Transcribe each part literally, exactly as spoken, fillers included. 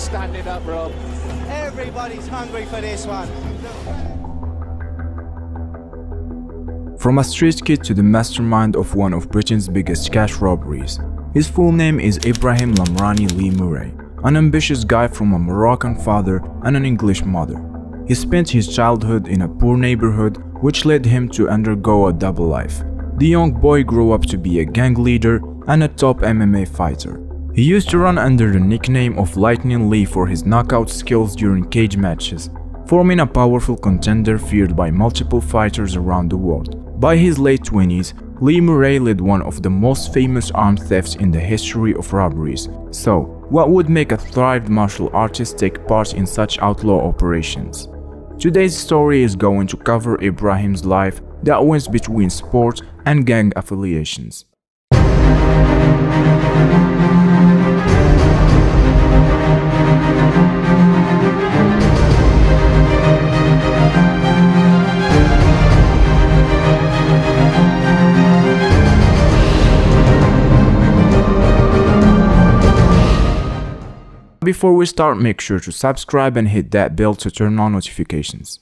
standing up, Rob. Everybody's hungry for this one. From a street kid to the mastermind of one of Britain's biggest cash robberies, his full name is Ibrahim Lamrani Lee Murray, an ambitious guy from a Moroccan father and an English mother. He spent his childhood in a poor neighborhood, which led him to undergo a double life. The young boy grew up to be a gang leader and a top M M A fighter. He used to run under the nickname of Lightning Lee for his knockout skills during cage matches, forming a powerful contender feared by multiple fighters around the world. By his late twenties, Lee Murray led one of the most famous armed thefts in the history of robberies. So, what would make a thrived martial artist take part in such outlaw operations? Today's story is going to cover Ibrahim's life that went between sport and gang affiliations. Before we start, make sure to subscribe and hit that bell to turn on notifications.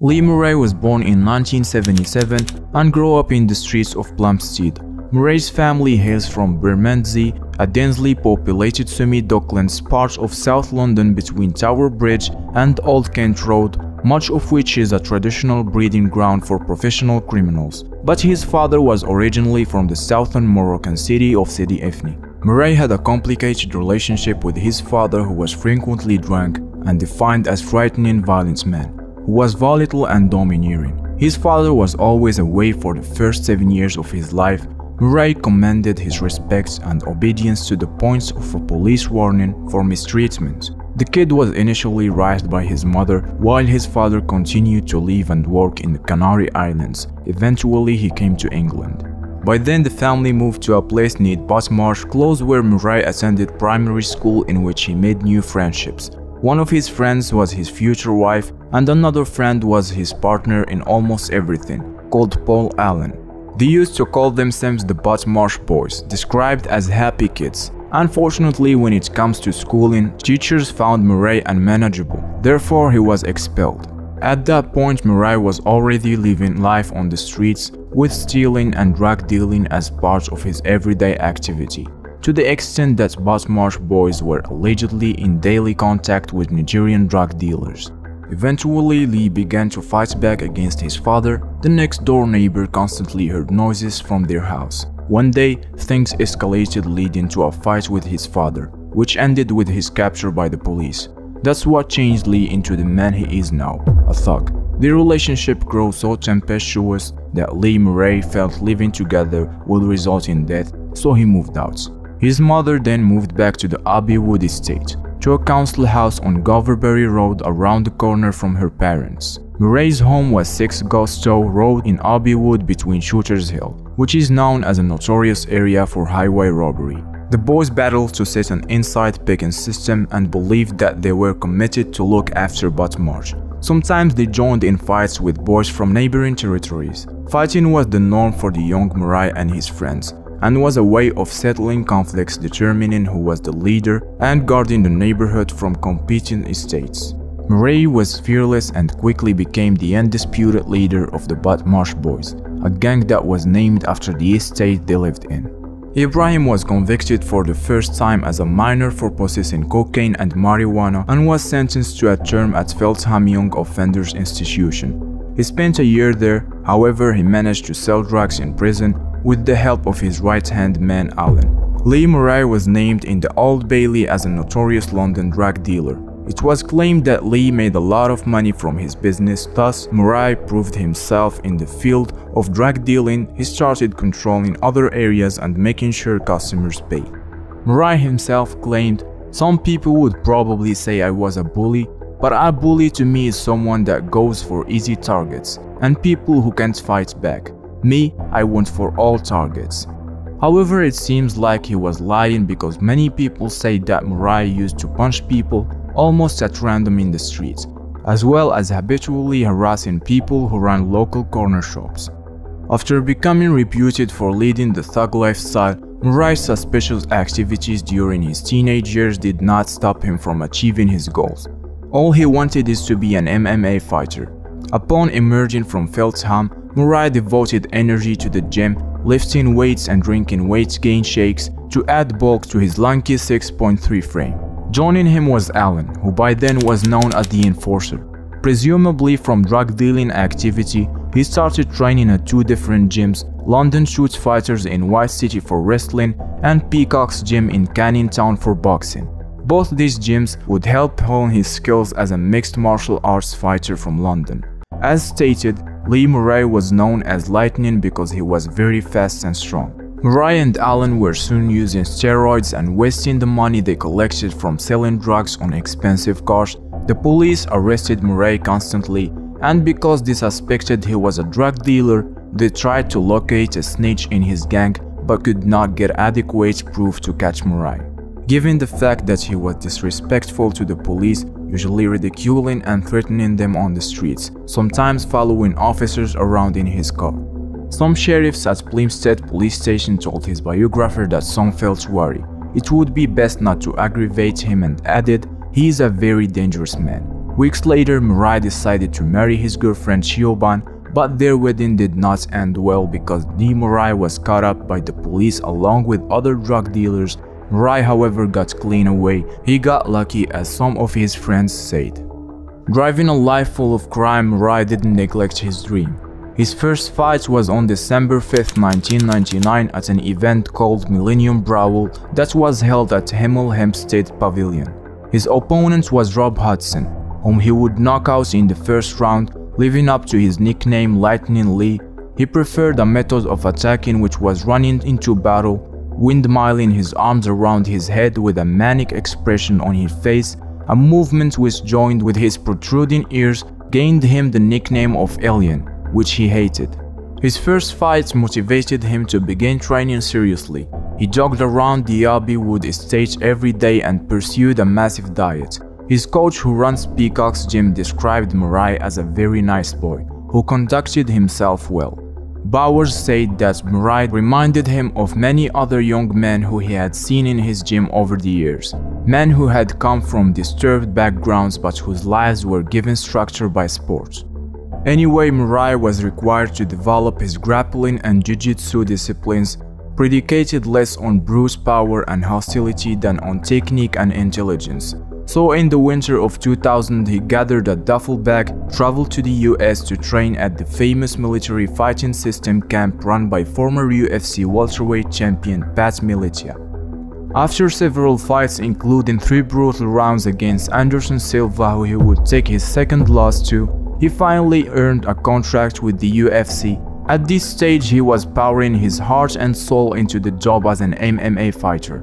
Lee Murray was born in nineteen seventy-seven and grew up in the streets of Plumstead. Murray's family hails from Bermondsey, a densely populated semi-docklands part of South London between Tower Bridge and Old Kent Road, much of which is a traditional breeding ground for professional criminals. But his father was originally from the southern Moroccan city of Sidi Ifni. Murray had a complicated relationship with his father, who was frequently drunk and defined as a frightening, violent man, who was volatile and domineering. His father was always away for the first seven years of his life. Murray commanded his respect and obedience to the point of a police warning for mistreatment. The kid was initially raised by his mother, while his father continued to live and work in the Canary Islands. Eventually, he came to England. By then, the family moved to a place near Badmarsh, close where Murray attended primary school, in which he made new friendships. One of his friends was his future wife, and another friend was his partner in almost everything, called Paul Allen. They used to call themselves the Badmarsh Boys, described as happy kids. Unfortunately, when it comes to schooling, teachers found Murray unmanageable, therefore he was expelled. At that point, Murray was already living life on the streets, with stealing and drug dealing as part of his everyday activity, to the extent that Badmarsh Boys were allegedly in daily contact with Nigerian drug dealers. Eventually, Lee began to fight back against his father. The next-door neighbor constantly heard noises from their house. One day, things escalated, leading to a fight with his father, which ended with his capture by the police. That's what changed Lee into the man he is now, a thug. Their relationship grew so tempestuous that Lee Murray felt living together would result in death, so he moved out. His mother then moved back to the Abbey Wood Estate, to a council house on Goverbury Road, around the corner from her parents. Murray's home was six Gostow Road in Abbey Wood, between Shooters Hill, which is known as a notorious area for highway robbery. The boys battled to set an inside picking system and believed that they were committed to look after Badmarsh. Sometimes they joined in fights with boys from neighboring territories. Fighting was the norm for the young Murray and his friends, and was a way of settling conflicts, determining who was the leader and guarding the neighborhood from competing estates. Murray was fearless and quickly became the undisputed leader of the Badmarsh Boys, a gang that was named after the estate they lived in. Ibrahim was convicted for the first time as a minor for possessing cocaine and marijuana, and was sentenced to a term at Feltham Young Offenders Institution. He spent a year there. However, he managed to sell drugs in prison with the help of his right-hand man Allen. Lee Murray was named in the Old Bailey as a notorious London drug dealer. It was claimed that Lee made a lot of money from his business, thus Murray proved himself in the field of drug dealing. He started controlling other areas and making sure customers pay. Murray himself claimed, "Some people would probably say I was a bully, but a bully to me is someone that goes for easy targets and people who can't fight back. Me, I went for all targets." However, it seems like he was lying, because many people say that Murray used to punch people almost at random in the streets, as well as habitually harassing people who ran local corner shops. After becoming reputed for leading the thug lifestyle, Murray's suspicious activities during his teenage years did not stop him from achieving his goals. All he wanted is to be an M M A fighter. Upon emerging from Feltham, Murray devoted energy to the gym, lifting weights and drinking weight gain shakes to add bulk to his lanky six point three frame. Joining him was Allen, who by then was known as the Enforcer. Presumably from drug dealing activity, he started training at two different gyms, London Shoot Fighters in White City for wrestling and Peacock's Gym in Canning Town for boxing. Both these gyms would help hone his skills as a mixed martial arts fighter from London. As stated, Lee Murray was known as Lightning because he was very fast and strong. Murray and Allen were soon using steroids and wasting the money they collected from selling drugs on expensive cars. The police arrested Murray constantly, and because they suspected he was a drug dealer, they tried to locate a snitch in his gang but could not get adequate proof to catch Murray. Given the fact that he was disrespectful to the police, usually ridiculing and threatening them on the streets, sometimes following officers around in his car. Some sheriffs at Plumstead police station told his biographer that some felt worried. It would be best not to aggravate him and added, "He is a very dangerous man." Weeks later, Murray decided to marry his girlfriend Siobhan, but their wedding did not end well because Lee Murray was caught up by the police along with other drug dealers. Murray, however, got clean away. He got lucky, as some of his friends said. Driving a life full of crime, Murray didn't neglect his dream. His first fight was on December fifth, nineteen ninety-nine at an event called Millennium Brawl that was held at Hemel Hempstead Pavilion. His opponent was Rob Hudson, whom he would knock out in the first round, living up to his nickname Lightning Lee. He preferred a method of attacking which was running into battle, windmilling his arms around his head with a manic expression on his face, a movement which joined with his protruding ears gained him the nickname of Alien, which he hated. His first fight motivated him to begin training seriously. He jogged around the Abbey Wood Estate every day and pursued a massive diet. His coach, who runs Peacock's Gym, described Murray as a very nice boy who conducted himself well. Bowers said that Murray reminded him of many other young men who he had seen in his gym over the years, men who had come from disturbed backgrounds but whose lives were given structure by sports. Anyway, Murray was required to develop his grappling and jiu-jitsu disciplines, predicated less on brute power and hostility than on technique and intelligence. So in the winter of two thousand, he gathered a duffel bag, traveled to the U S to train at the famous military fighting system camp run by former U F C welterweight champion Pat Miletich. After several fights, including three brutal rounds against Anderson Silva, who he would take his second loss to, he finally earned a contract with the U F C. At this stage, he was pouring his heart and soul into the job as an M M A fighter.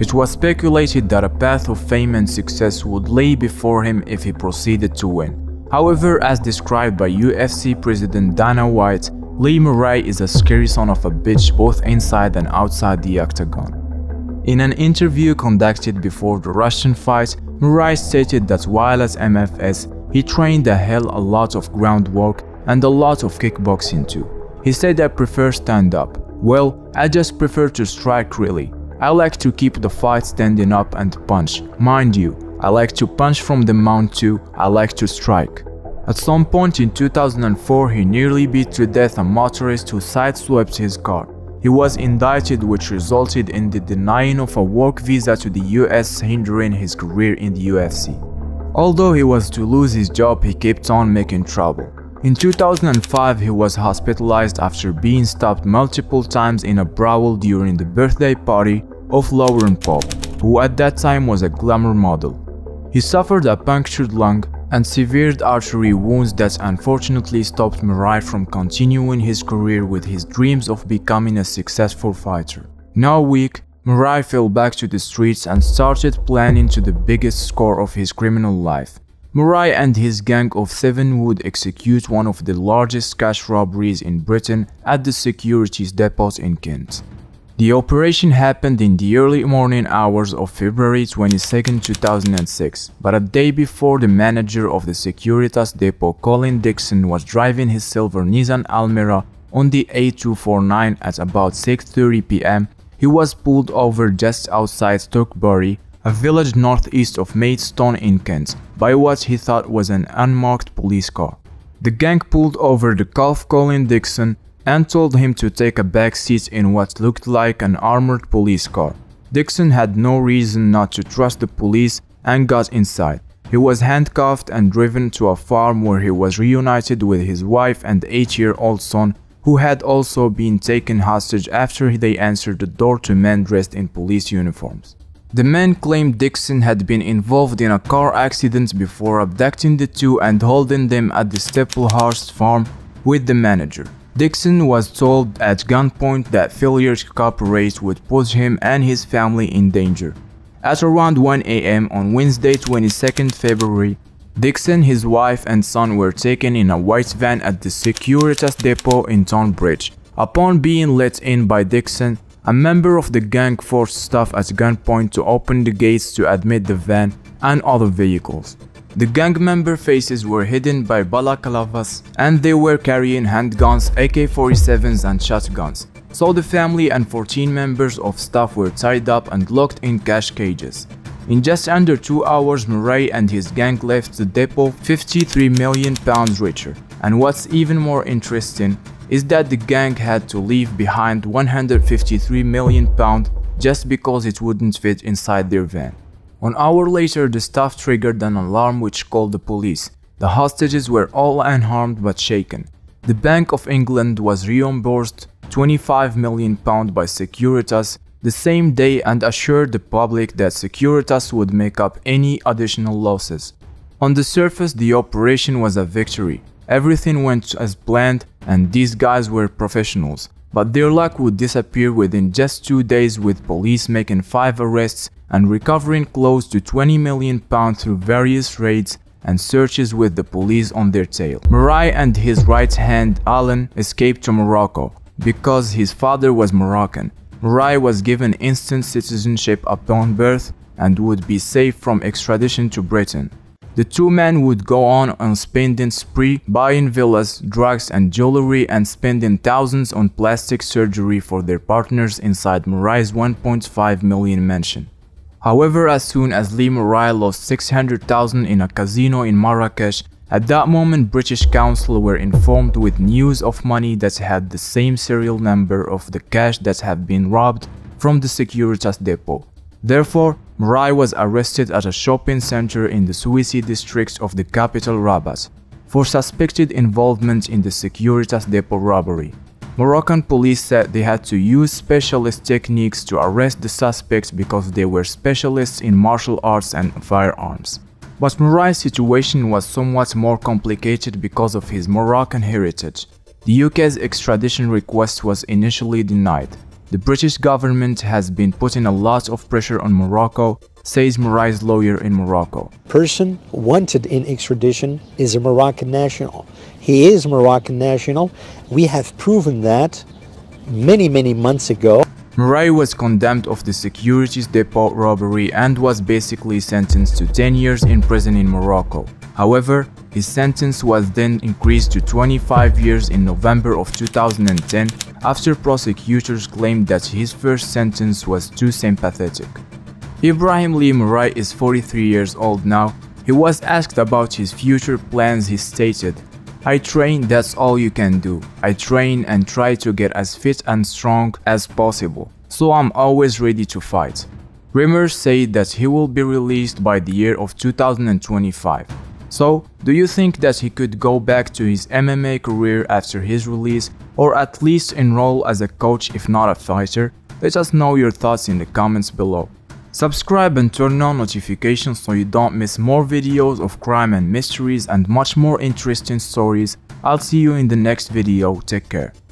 It was speculated that a path of fame and success would lay before him if he proceeded to win. However, as described by U F C President Dana White, Lee Murray is a scary son of a bitch both inside and outside the octagon. In an interview conducted before the Russian fight, Murray stated that while at M F S, he trained a hell a lot of groundwork and a lot of kickboxing too. He said, "I prefer stand-up. Well, I just prefer to strike really. I like to keep the fight standing up and punch. Mind you, I like to punch from the mount too, I like to strike." At some point in two thousand four, he nearly beat to death a motorist who sideswept his car. He was indicted, which resulted in the denying of a work visa to the U S, hindering his career in the U F C. Although he was to lose his job, he kept on making trouble. In two thousand five, he was hospitalized after being stabbed multiple times in a brawl during the birthday party of Lauren Pope, who at that time was a glamour model. He suffered a punctured lung and severe artery wounds that unfortunately stopped Murray from continuing his career with his dreams of becoming a successful fighter. Now weak, Murray fell back to the streets and started planning to the biggest score of his criminal life. Murray and his gang of seven would execute one of the largest cash robberies in Britain at the Securitas Depot in Kent. The operation happened in the early morning hours of February twenty-second, two thousand six, but a day before, the manager of the Securitas Depot, Colin Dixon, was driving his silver Nissan Almera on the A two forty-nine at about six thirty p m He was pulled over just outside Stockbury, a village northeast of Maidstone in Kent, by what he thought was an unmarked police car. The gang pulled over the calf Colin Dixon and told him to take a back seat in what looked like an armored police car. Dixon had no reason not to trust the police and got inside. He was handcuffed and driven to a farm where he was reunited with his wife and eight-year-old son, who had also been taken hostage after they answered the door to men dressed in police uniforms. The men claimed Dixon had been involved in a car accident before abducting the two and holding them at the Staplehurst farm with the manager. Dixon was told at gunpoint that failure to cooperate would put him and his family in danger. At around one A M on Wednesday, the twenty-second of February, Dixon, his wife and son were taken in a white van at the Securitas Depot in Tonbridge. Upon being let in by Dixon, a member of the gang forced staff at gunpoint to open the gates to admit the van and other vehicles. The gang member faces were hidden by balaclavas and they were carrying handguns, A K forty-sevens and shotguns. So the family and fourteen members of staff were tied up and locked in cash cages. In just under two hours, Murray and his gang left the depot fifty-three million pounds richer. And what's even more interesting is that the gang had to leave behind one hundred fifty-three million pounds just because it wouldn't fit inside their van. An hour later, the staff triggered an alarm which called the police. The hostages were all unharmed but shaken. The Bank of England was reimbursed twenty-five million pounds by Securitas the same day and assured the public that Securitas would make up any additional losses. On the surface, the operation was a victory. Everything went as planned and these guys were professionals, but their luck would disappear within just two days with police making five arrests and recovering close to twenty million pounds through various raids and searches with the police on their tail. Murray and his right hand, Allen, escaped to Morocco because his father was Moroccan. Murray was given instant citizenship upon birth and would be safe from extradition to Britain. The two men would go on on spending spree, buying villas, drugs and jewelry and spending thousands on plastic surgery for their partners inside Murray's one point five million mansion. However, as soon as Lee Murray lost six hundred thousand in a casino in Marrakesh, at that moment British Council were informed with news of money that had the same serial number of the cash that had been robbed from the Securitas Depot. Therefore, Murray was arrested at a shopping center in the Suisi district of the capital Rabat for suspected involvement in the Securitas Depot robbery. Moroccan police said they had to use specialist techniques to arrest the suspects because they were specialists in martial arts and firearms. But Murray's situation was somewhat more complicated because of his Moroccan heritage. The U K's extradition request was initially denied. The British government has been putting a lot of pressure on Morocco, says Murray's lawyer in Morocco. Person wanted in extradition is a Moroccan national. He is Moroccan national. We have proven that many, many months ago. Murray was condemned of the Securitas Depot robbery and was basically sentenced to ten years in prison in Morocco. However, his sentence was then increased to twenty-five years in November of two thousand ten after prosecutors claimed that his first sentence was too sympathetic. Ibrahim Lee Murray is forty-three years old now. He was asked about his future plans. He stated, "I train, that's all you can do. I train and try to get as fit and strong as possible, so I'm always ready to fight." Rumors say that he will be released by the year of two thousand twenty-five. So, do you think that he could go back to his M M A career after his release, or at least enroll as a coach if not a fighter? Let us know your thoughts in the comments below. Subscribe and turn on notifications so you don't miss more videos of crime and mysteries and much more interesting stories. I'll see you in the next video, take care.